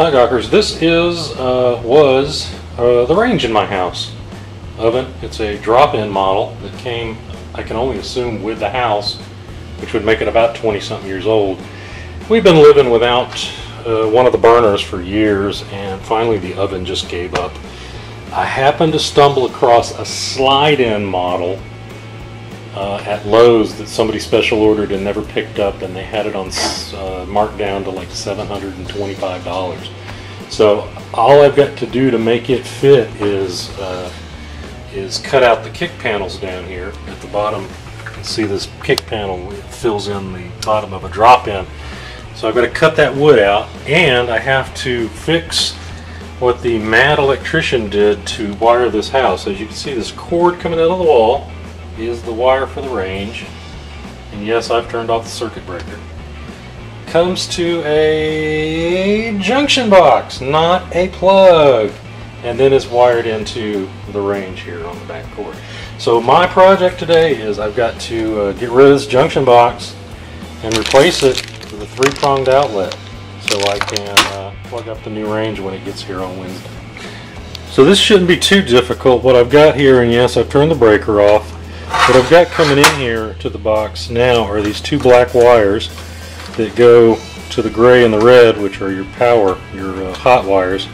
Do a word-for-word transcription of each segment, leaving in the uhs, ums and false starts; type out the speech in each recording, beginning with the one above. Hi Dockers, this is, uh, was, uh, the range in my house oven. It's a drop-in model that came, I can only assume, with the house, which would make it about twenty something years old. We've been living without uh, one of the burners for years, and finally the oven just gave up. I happened to stumble across a slide-in model uh, at Lowe's that somebody special ordered and never picked up, and they had it on uh, marked down to like seven hundred twenty-five dollars. So all I've got to do to make it fit is uh, is cut out the kick panels down here at the bottom. You can see this kick panel, it fills in the bottom of a drop-in. So I've got to cut that wood out, and I have to fix what the mad electrician did to wire this house. As you can see, this cord coming out of the wall is the wire for the range, and yes, I've turned off the circuit breaker. Comes to a junction box, not a plug, and then it's wired into the range here on the back cord. So my project today is I've got to uh, get rid of this junction box and replace it with a three-pronged outlet, so I can uh, plug up the new range when it gets here on Wednesday. So this shouldn't be too difficult. What I've got here, and yes, I've turned the breaker off, what I've got coming in here to the box now are these two black wires that go to the gray and the red, which are your power, your uh, hot wires,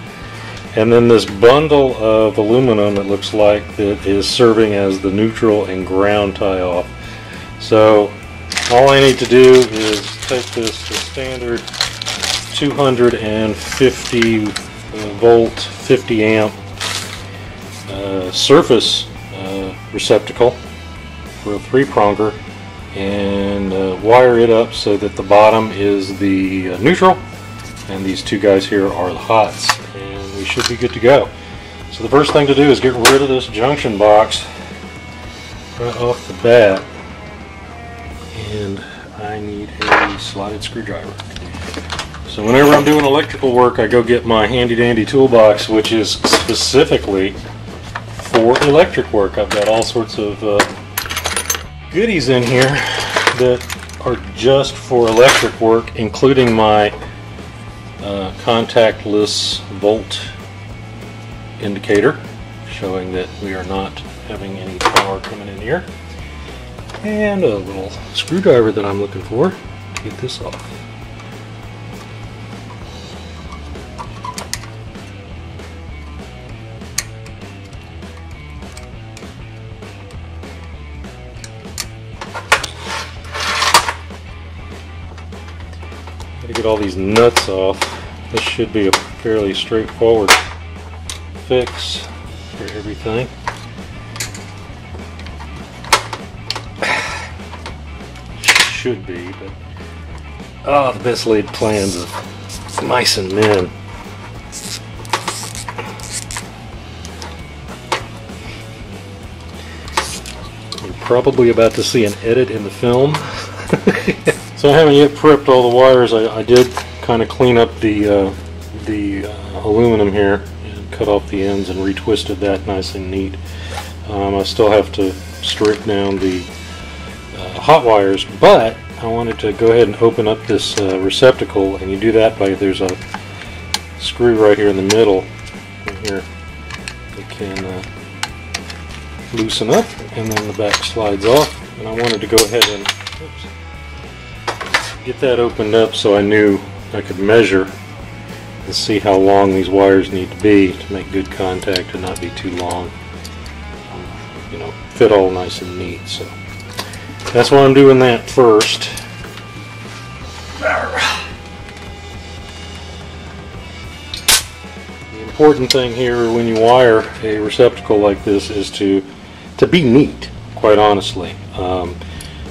and then this bundle of aluminum, it looks like, that is serving as the neutral and ground tie-off. So all I need to do is take this, the standard two hundred fifty volt, fifty amp uh, surface uh, receptacle for a three-pronger, and uh, wire it up so that the bottom is the uh, neutral and these two guys here are the hots, and we should be good to go. So the first thing to do is get rid of this junction box right off the bat, and I need a slotted screwdriver. So whenever I'm doing electrical work, I go get my handy-dandy toolbox, which is specifically for electric work. I've got all sorts of uh, goodies in here that are just for electric work, including my uh, contactless volt indicator, showing that we are not having any power coming in here, and a little screwdriver that I'm looking for to get this off. To get all these nuts off, this should be a fairly straightforward fix for everything. Should be, but ah, oh, the best laid plans of mice and men. You're probably about to see an edit in the film. So I haven't yet prepped all the wires. I, I did kind of clean up the uh, the uh, aluminum here and cut off the ends and retwisted that nice and neat. Um, I still have to strip down the uh, hot wires, but I wanted to go ahead and open up this uh, receptacle, and you do that by, there's a screw right here in the middle right here that can uh, loosen up, and then the back slides off, and I wanted to go ahead and oops, get that opened up so I knew I could measure and see how long these wires need to be to make good contact and not be too long, you know, fit all nice and neat. So that's why I'm doing that first. The important thing here when you wire a receptacle like this is to to be neat, quite honestly. Um,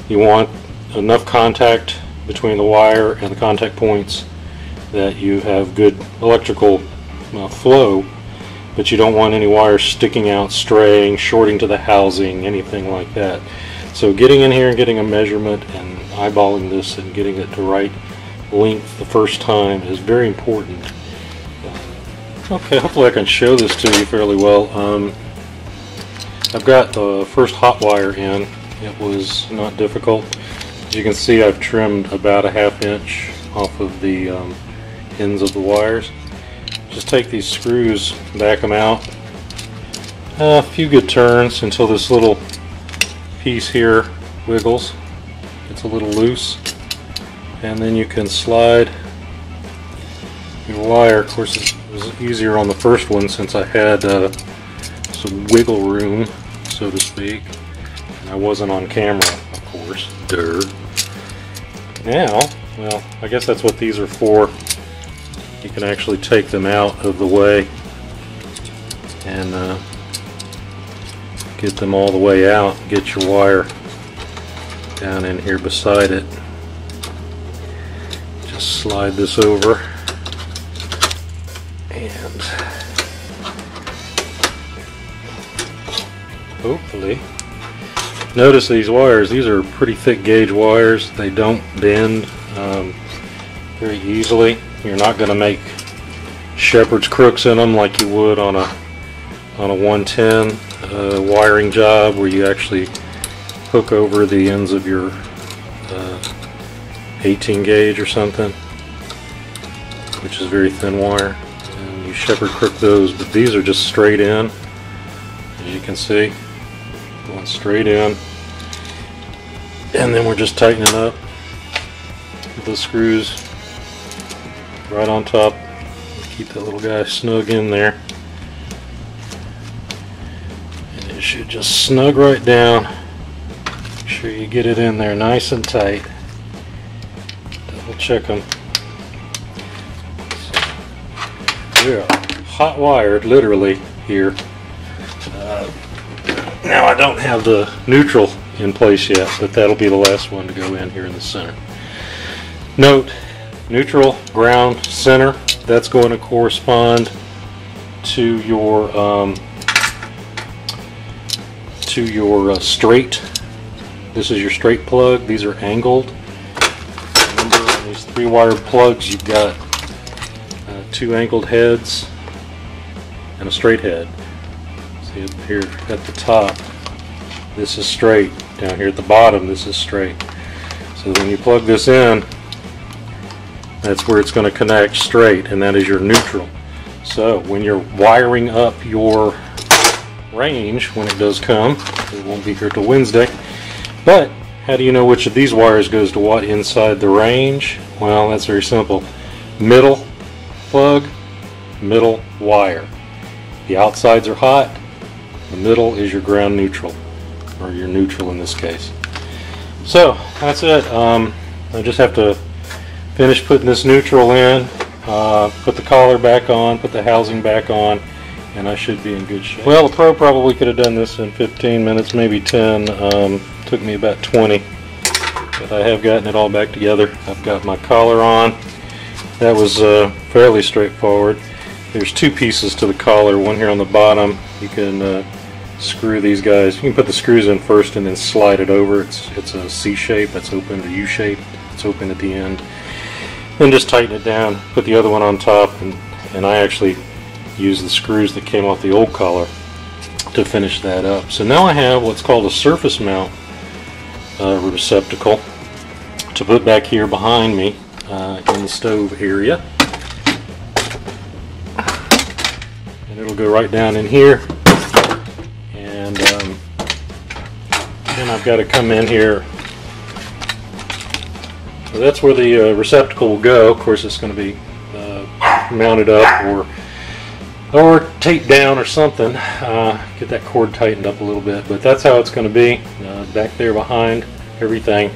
you want enough contact between the wire and the contact points that you have good electrical uh, flow, but you don't want any wires sticking out, straying, shorting to the housing, anything like that. So getting in here and getting a measurement and eyeballing this and getting it to right length the first time is very important. Okay, hopefully I can show this to you fairly well. Um, I've got the first hot wire in. It was not difficult. As you can see, I've trimmed about a half inch off of the um, ends of the wires, just take these screws, back them out a few good turns until this little piece here wiggles, gets a little loose, and then you can slide your wire. Of course, it was easier on the first one since I had uh, some wiggle room, so to speak, and I wasn't on camera, of course. Duh. Now, well, I guess that's what these are for. You can actually take them out of the way and uh, get them all the way out, get your wire down in here beside it. Just slide this over and hopefully, notice these wires, these are pretty thick gauge wires. They don't bend um, very easily. You're not going to make shepherd's crooks in them like you would on a on a one ten uh, wiring job where you actually hook over the ends of your uh, eighteen gauge or something, which is very thin wire, and you shepherd crook those. But these are just straight in, as you can see, going straight in, and then we're just tightening up the screws right on top. Keep that little guy snug in there, and it should just snug right down. Make sure you get it in there nice and tight. Double check them. So, we are hot wired literally here. Uh, now I don't have the neutral in place yet, but that'll be the last one to go in here in the center. Note: neutral, ground, center, that's going to correspond to your um, to your uh, straight. This is your straight plug. These are angled. Remember, on these three wired plugs you've got uh, two angled heads and a straight head. See up here at the top, this is straight. Down here at the bottom, this is straight. So when you plug this in, that's where it's going to connect straight, and that is your neutral. So when you're wiring up your range, when it does come, it won't be here till Wednesday, but how do you know which of these wires goes to what inside the range? Well, that's very simple. Middle plug, middle wire. The outsides are hot, the middle is your ground neutral, or your neutral in this case. So that's it. um, I just have to finish putting this neutral in, uh, put the collar back on, put the housing back on, and I should be in good shape. Well, the pro probably could have done this in fifteen minutes, maybe ten. Um, took me about twenty, but I have gotten it all back together. I've got my collar on. That was uh, fairly straightforward. There's two pieces to the collar, one here on the bottom. You can uh, screw these guys. You can put the screws in first and then slide it over. It's, it's a C shape, that's open, or U shape, it's open at the end. Then just tighten it down, put the other one on top, and, and I actually used the screws that came off the old collar to finish that up. So now I have what's called a surface mount uh, receptacle to put back here behind me uh, in the stove area. And it'll go right down in here, and um, then I've got to come in here. So that's where the uh, receptacle will go. Of course, it's going to be uh, mounted up or or taped down or something. Uh, get that cord tightened up a little bit, but that's how it's going to be uh, back there behind everything.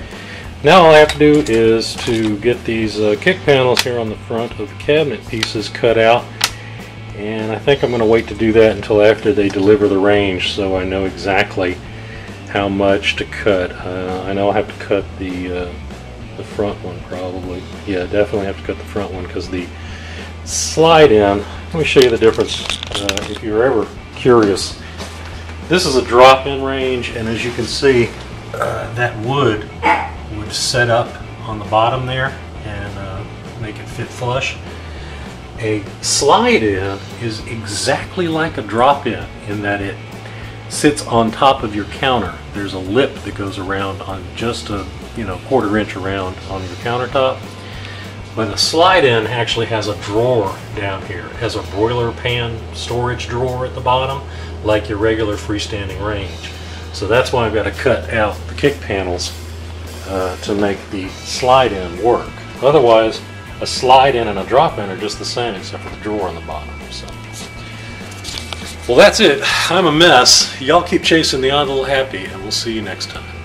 Now all I have to do is to get these uh, kick panels here on the front of the cabinet pieces cut out, and I think I'm going to wait to do that until after they deliver the range, so I know exactly how much to cut. Uh, I know I'll have to cut the uh, the front one probably. Yeah, definitely have to cut the front one because the slide in, let me show you the difference uh, if you're ever curious. This is a drop-in range, and as you can see, uh, that wood would set up on the bottom there and uh, make it fit flush. A slide in is exactly like a drop-in in that it sits on top of your counter. There's a lip that goes around on just a you know quarter inch around on your countertop, But the slide-in actually has a drawer down here. It has a broiler pan storage drawer at the bottom, like your regular freestanding range. So that's why I've got to cut out the kick panels uh, to make the slide-in work. Otherwise, a slide-in and a drop-in are just the same, except for the drawer on the bottom. So. Well, that's it. I'm a mess. Y'all keep chasing the odd little happy, and we'll see you next time.